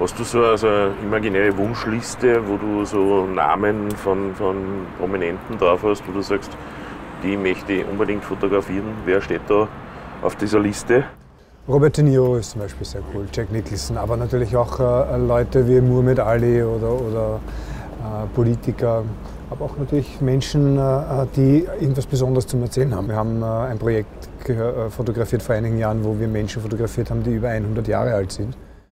Hast du so also eine imaginäre Wunschliste, wo du so Namen von Prominenten drauf hast, wo du sagst, die möchte ich unbedingt fotografieren? Wer steht da auf dieser Liste? Robert De Niro ist zum Beispiel sehr cool, Jack Nicholson, aber natürlich auch Leute wie Muhammad Ali oder Politiker, aber auch natürlich Menschen, die irgendwas Besonderes zum Erzählen haben. Wir haben ein Projekt fotografiert vor einigen Jahren, wo wir Menschen fotografiert haben, die über 100 Jahre alt sind.